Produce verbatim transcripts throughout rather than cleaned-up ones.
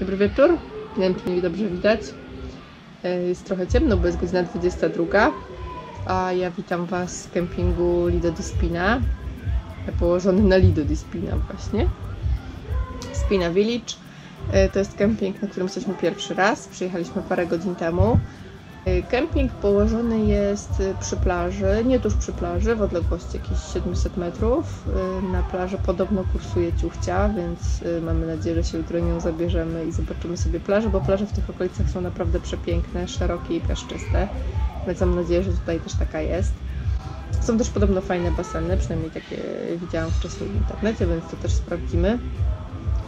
Dobry wieczór. Nie wiem, czy mnie dobrze widać. Jest trochę ciemno, bo jest godzina dwudziesta druga. A ja witam Was z kempingu Lido di Spina, położony na Lido di Spina właśnie. Spina Village. To jest kemping, na którym jesteśmy pierwszy raz. Przyjechaliśmy parę godzin temu. Kemping położony jest przy plaży, nie tuż przy plaży, w odległości jakieś siedmiuset metrów. Na plaży podobno kursuje ciuchcia, więc mamy nadzieję, że się jutro nią zabierzemy i zobaczymy sobie plażę, bo plaże w tych okolicach są naprawdę przepiękne, szerokie i piaszczyste. Więc mam nadzieję, że tutaj też taka jest. Są też podobno fajne baseny, przynajmniej takie widziałam wcześniej w internecie, więc to też sprawdzimy.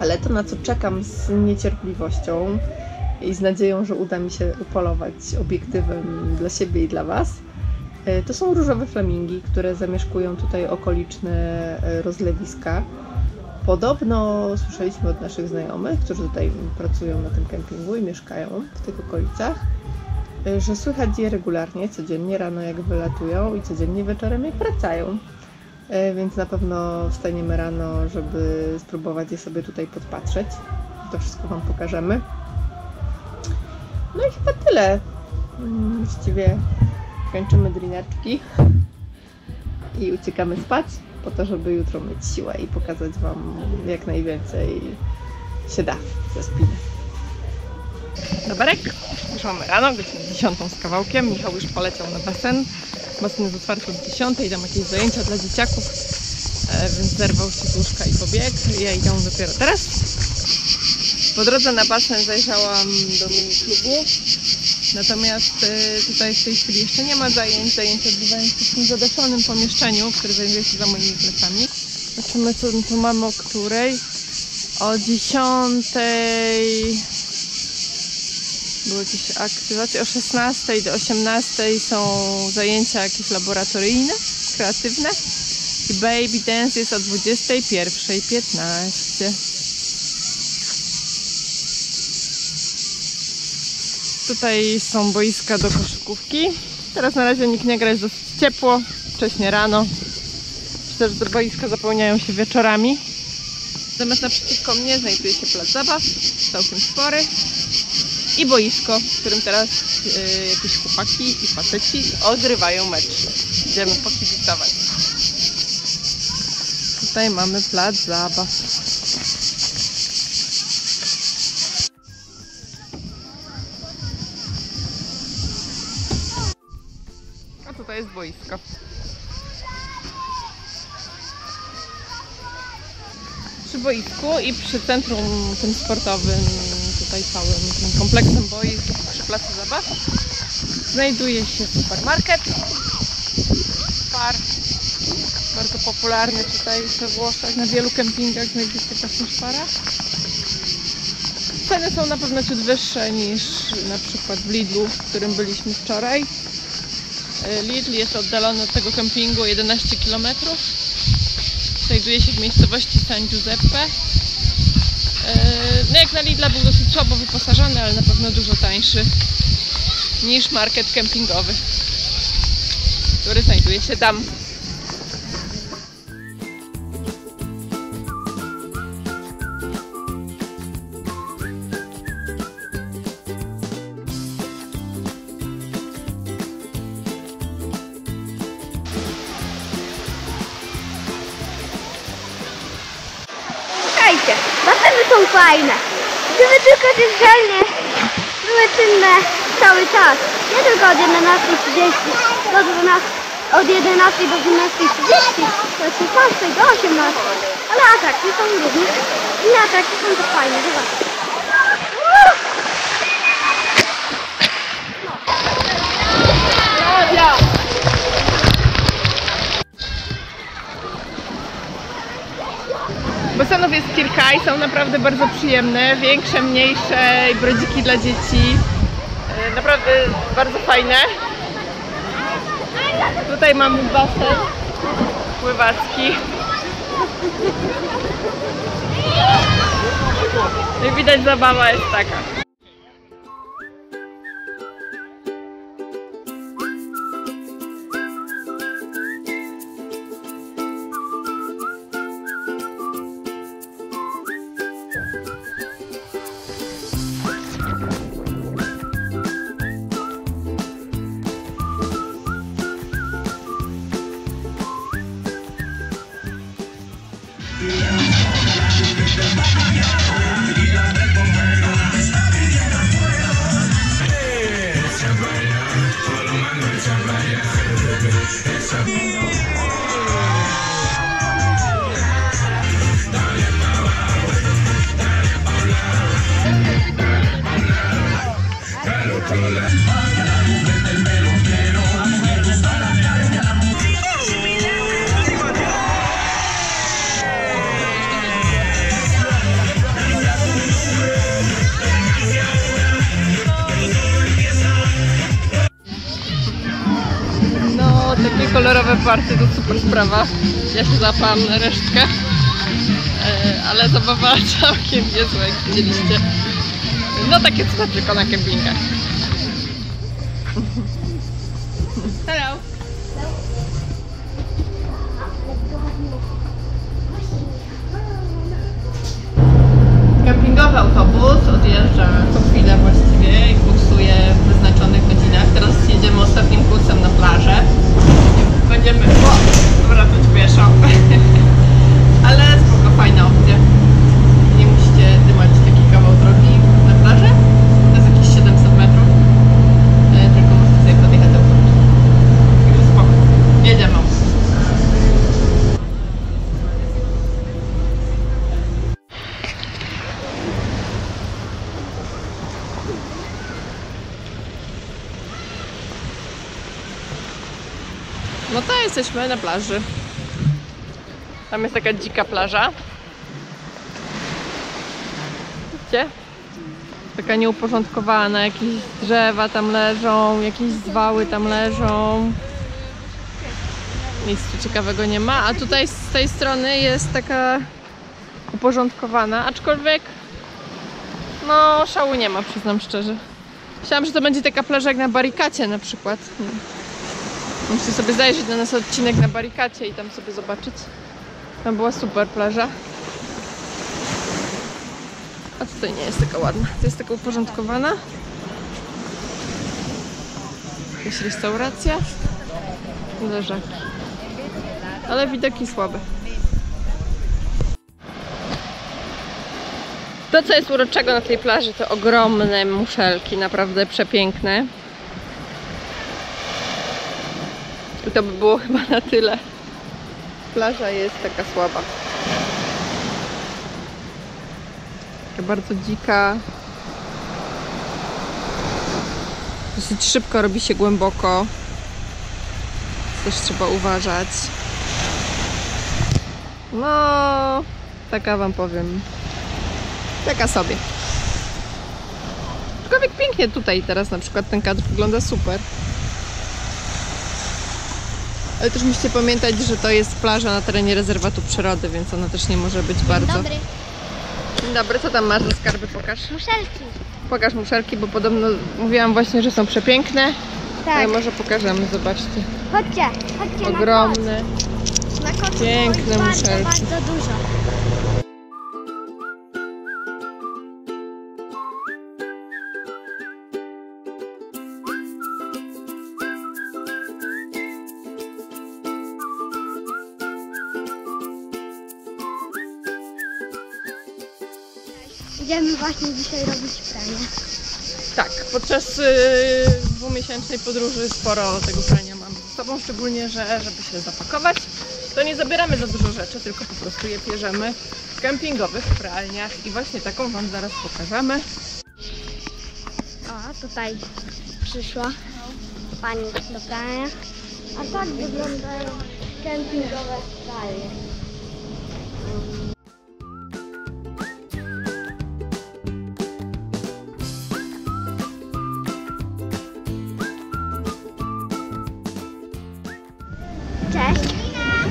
Ale to, na co czekam z niecierpliwością i z nadzieją, że uda mi się upolować obiektywem dla siebie i dla Was, to są różowe flamingi, które zamieszkują tutaj okoliczne rozlewiska. Podobno słyszeliśmy od naszych znajomych, którzy tutaj pracują na tym kempingu i mieszkają w tych okolicach, że słychać je regularnie, codziennie rano jak wylatują i codziennie wieczorem jak wracają. Więc na pewno wstaniemy rano, żeby spróbować je sobie tutaj podpatrzeć. To wszystko Wam pokażemy. No i chyba tyle. Właściwie kończymy drineczki i uciekamy spać, po to, żeby jutro mieć siłę i pokazać Wam jak najwięcej się da ze Spiny. Doberek, już mamy rano, godzina dziesiątą z kawałkiem. Michał już poleciał na basen. Basen jest otwarty od dziesiątej, dam jakieś zajęcia dla dzieciaków, więc zerwał się z łóżka i pobiegł. Ja idę dopiero teraz. Po drodze na basen zajrzałam do mini klubu, natomiast tutaj w tej chwili jeszcze nie ma zajęć. Zajęcia odbywają się w tym zadaszonym pomieszczeniu, które zajmuje się za moimi plecami. Zobaczymy, co tu mamy o której. O dziesiątej były jakieś aktywacje, o szesnastej do osiemnastej są zajęcia jakieś laboratoryjne, kreatywne. I baby dance jest o dwudziestej pierwszej piętnaście. Tutaj są boiska do koszykówki. Teraz na razie nikt nie gra, jest dosyć ciepło, wcześnie rano. Też do boiska zapełniają się wieczorami. Zamiast naprzeciwko mnie znajduje się plac zabaw, całkiem spory. I boisko, w którym teraz yy, jakieś chłopaki i faceci odgrywają mecz. Idziemy pokibicować. Tutaj mamy plac zabaw. A tutaj jest boisko. Przy boisku i przy centrum tym sportowym, tutaj całym tym kompleksem boisk przy placu zabaw, znajduje się supermarket Spar, bardzo popularny tutaj we Włoszech, na wielu kempingach znajduje się właśnie Spara. Ceny są na pewno ciut wyższe niż na przykład w Lidlu, w którym byliśmy wczoraj. Lidl jest oddalony od tego kempingu jedenaście kilometrów. Znajduje się w miejscowości San Giuseppe. No jak na Lidla był dosyć słabo wyposażony, ale na pewno dużo tańszy niż market kempingowy, który znajduje się tam. Baseny są fajne. Gdyby tylko te żelnie były czynne cały czas. Nie tylko od jedenastej trzydzieści do dwunastej, od jedenastej do dwunastej trzydzieści, do szesnastej do osiemnastej. Ale atrakcje są również. I atrakcje są też fajne. Zobaczcie. Basenów jest kilka i są naprawdę bardzo przyjemne, większe, mniejsze i brodziki dla dzieci, naprawdę bardzo fajne. Tutaj mamy basen pływacki. Jak widać, zabawa jest taka. Kolorowe party to super sprawa. Ja się złapałam na resztkę, ale zabawa całkiem niezła, jak widzieliście. No takie co tylko na kempingach. Hello! Kempingowy autobus odjeżdża co chwilę właściwie i kursuje w wyznaczonych godzinach. Teraz jedziemy ostatnim kursem na plażę. Będziemy wracać pieszo, ale spoko, fajna opcja. Nie musicie dymać taki kawał drogi na plaży. To jest jakieś siedemset metrów. E, tylko możecie sobie podjechać do góry. Także spoko. Jedziemy. No to jesteśmy na plaży. Tam jest taka dzika plaża. Widzicie? Taka nieuporządkowana, jakieś drzewa tam leżą, jakieś zwały tam leżą. Nic tu ciekawego nie ma, a tutaj z tej strony jest taka uporządkowana, aczkolwiek no szału nie ma, przyznam szczerze. Myślałam, że to będzie taka plaża jak na Barykacie na przykład. Musicie sobie zajrzeć na nasz odcinek na Barykacie i tam sobie zobaczyć. Tam była super plaża. A tutaj nie jest taka ładna. To jest taka uporządkowana. Jakaś restauracja. Leżaki. Ale widoki słabe. To co jest uroczego na tej plaży to ogromne muszelki, naprawdę przepiękne. I to by było chyba na tyle. Plaża jest taka słaba. Taka bardzo dzika. Dosyć szybko robi się głęboko. Też trzeba uważać. No, taka wam powiem. Taka sobie. Aczkolwiek pięknie tutaj teraz na przykład ten kadr wygląda super. Ale też musicie pamiętać, że to jest plaża na terenie rezerwatu przyrody, więc ona też nie może być bardzo... Dzień dobry. Dzień dobry, co tam masz za skarby? Pokaż. Muszelki. Pokaż muszelki, bo podobno mówiłam właśnie, że są przepiękne. Tak. Ale może pokażemy, zobaczcie. Chodźcie, chodźcie. Ogromne, na kot. Na kot piękne było muszelki. Bardzo, bardzo dużo. Będziemy właśnie dzisiaj robić pranie. Tak, podczas yy, dwumiesięcznej podróży sporo tego prania mamy ze sobą, szczególnie, że żeby się zapakować, to nie zabieramy za dużo rzeczy, tylko po prostu je pierzemy w kempingowych pralniach i właśnie taką wam zaraz pokażemy. O, tutaj przyszła pani do prania, a tak wyglądają kempingowe pralnie.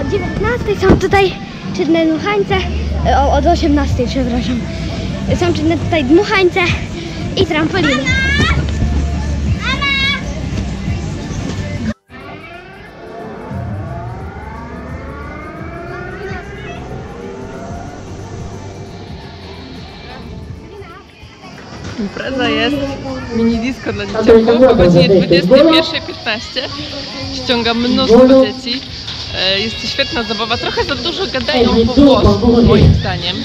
Od dziewiętnastej są tutaj czynne dmuchańce, o, od osiemnastej przepraszam, są czynne tutaj dmuchańce i trampoliny. Mama! Mama! Impreza jest mini disco dla dzieciaków o godzinie dwudziestej pierwszej piętnaście. Ściąga mnóstwo dzieci. Jest to świetna zabawa, trochę za dużo gadają po włosku, moim zdaniem.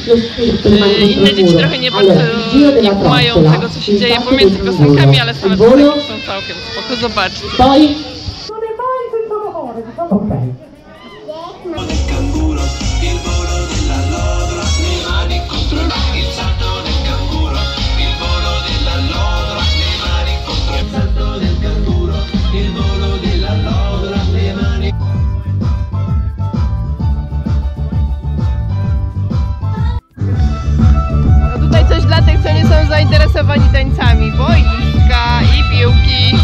Inne dzieci trochę nie bardzo nie kumają tego, co się dzieje pomiędzy piosenkami, ale same piosenki są całkiem spoko, zobaczcie. Zainteresowani tańcami, boiska i piłki.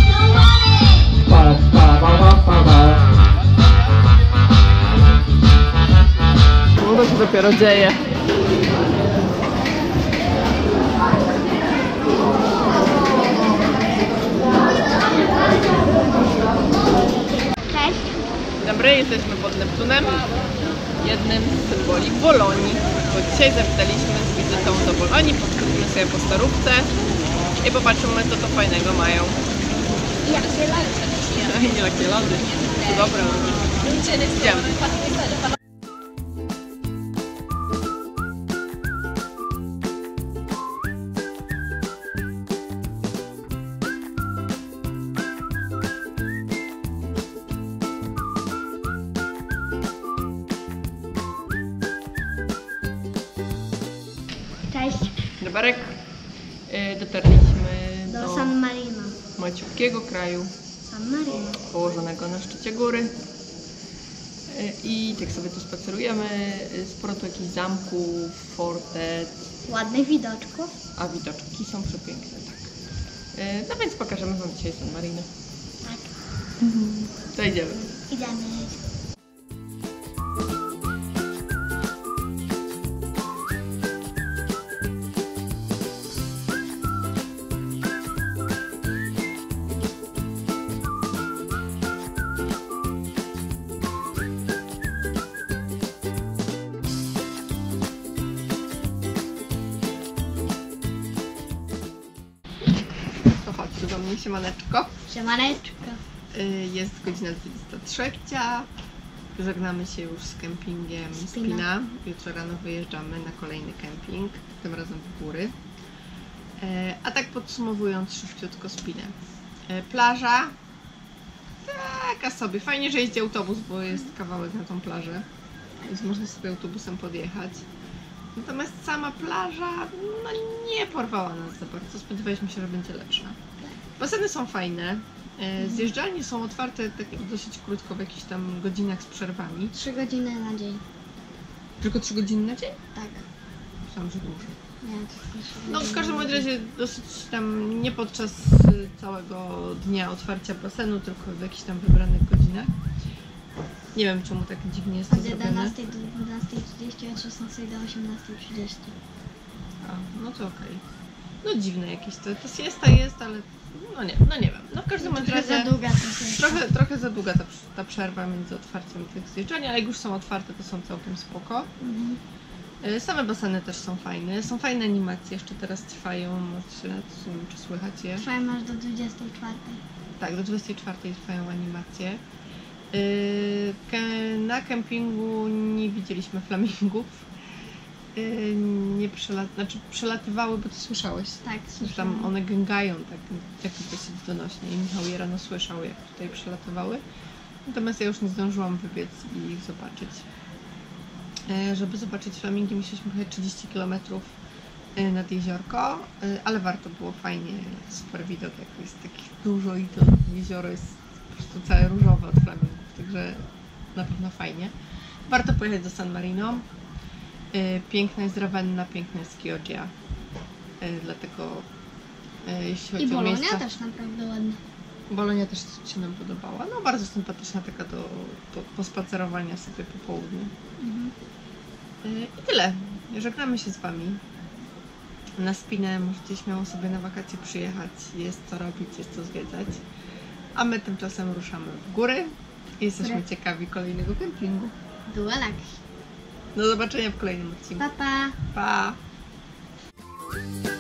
No to się dopiero dzieje. Cześć. Dobry, jesteśmy pod Neptunem, jednym z symboli Bolonii, bo dzisiaj zapytaliśmy z wizytą do Bolonii, podkupimy sobie po starówce i popatrzymy, co to fajnego mają. I jakie lody. I jakie lody. To dobre. Idziemy. Barek, dotarliśmy do, do San Marino, maciupkiego kraju San Marino, położonego na szczycie góry, i tak sobie tu spacerujemy. Sporo tu jakichś zamków, fortec, ładnych widoczków, a widoczki są przepiękne, tak. No więc pokażemy wam dzisiaj San Marino. Tak. To idziemy. Idziemy. Do mnie, siemaneczko. Siemaneczko. Jest godzina dwudziesta trzecia. Żegnamy się już z kempingiem Spina. Spina. Jutro rano wyjeżdżamy na kolejny kemping, tym razem w góry. A tak podsumowując szybciutko Spinę. Plaża taka sobie. Fajnie, że jeździ autobus, bo jest kawałek na tą plażę, więc można sobie autobusem podjechać. Natomiast sama plaża no, nie porwała nas za bardzo. Spodziewaliśmy się, że będzie lepsza. Baseny są fajne, zjeżdżalnie są otwarte tak dosyć krótko, w jakichś tam godzinach z przerwami. Trzy godziny na dzień. Tylko trzy godziny na dzień? Tak. Myślałam, że dłużej. Nie, no w każdym razie dosyć tam nie podczas całego dnia otwarcia basenu, tylko w jakichś tam wybranych godzinach. Nie wiem, czemu tak dziwnie jest to zrobione. Od jedenastej do dwunastej trzydzieści, od szesnastej do osiemnastej trzydzieści. A, no to okej. Okay. No dziwne jakieś to, to siesta jest, ale no nie, no nie wiem. No w każdym razie trochę za długa, trochę, trochę za długa ta, ta przerwa między otwarciem tych zjeżdżań, ale jak już są otwarte, to są całkiem spoko. Mhm. Same baseny też są fajne, są fajne animacje, jeszcze teraz trwają, czy słychać je? Trwają aż do dwudziestej czwartej. Tak, do dwudziestej czwartej trwają animacje. Na kempingu nie widzieliśmy flamingów. Yy, nie przelat... znaczy przelatywały, bo to słyszałeś. Tak, słyszałam. Tam one gęgają tak, tak dosyć donośnie i Michał je rano słyszał, jak tutaj przelatywały. Natomiast ja już nie zdążyłam wybiec i ich zobaczyć. Yy, żeby zobaczyć flamingi, musieliśmy chyba trzydzieści kilometrów yy, nad jeziorko, yy, ale warto było, fajnie, super widok, jak jest takich dużo i to jezioro jest po prostu całe różowe od flamingów, także na pewno fajnie. Warto pojechać do San Marino. Piękna jest Ravenna, piękna jest Kjordia, dlatego jeśli chodzi I Bolonia o miejsca... też naprawdę ładna. Bolonia też się nam podobała, no bardzo sympatyczna, taka do, do pospacerowania sobie po południu. Mhm. I tyle, żegnamy się z wami. Na Spinę możecie śmiało sobie na wakacje przyjechać, jest co robić, jest co zwiedzać. A my tymczasem ruszamy w góry i jesteśmy Bry. ciekawi kolejnego kempingu. Dualaki. Do zobaczenia w kolejnym odcinku. Pa, pa! Pa!